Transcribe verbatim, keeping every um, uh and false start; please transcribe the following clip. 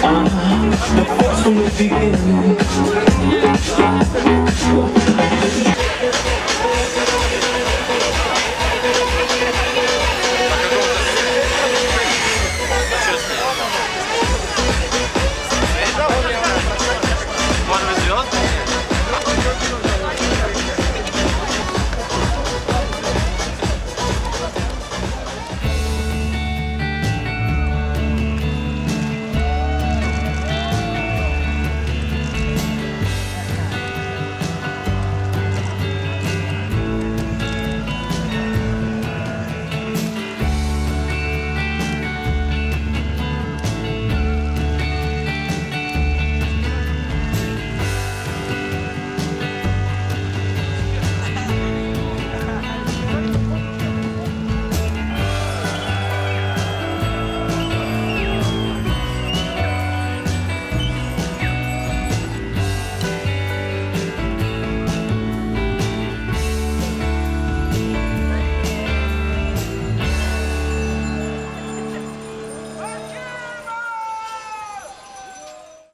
I'm the force from the beginning.